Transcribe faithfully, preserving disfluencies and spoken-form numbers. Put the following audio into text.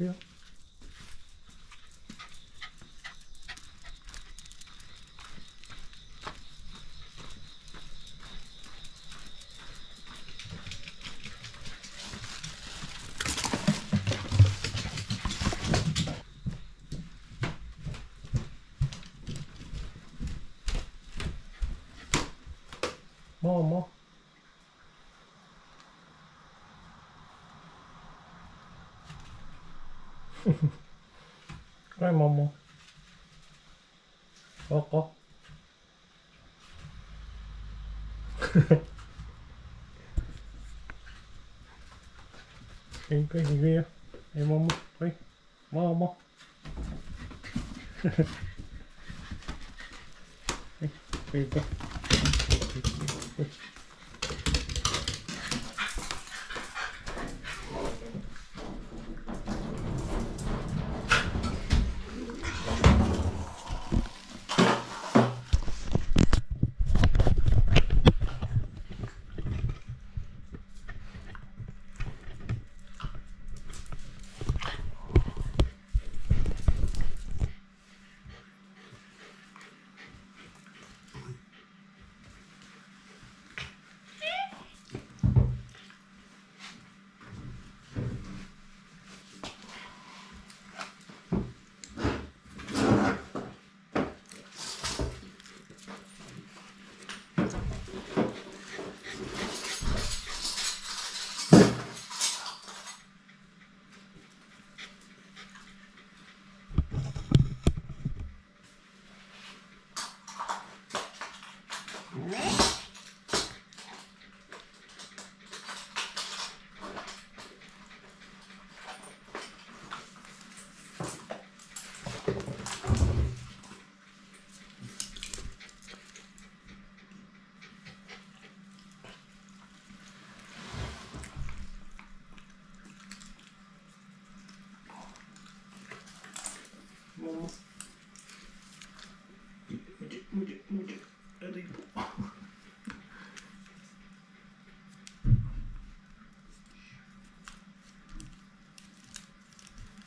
sûr. Bon, bon. Ouais, maman. Oh, oh. Une petite guerre. Et maman, oui. Maman. Oui, oui, oui.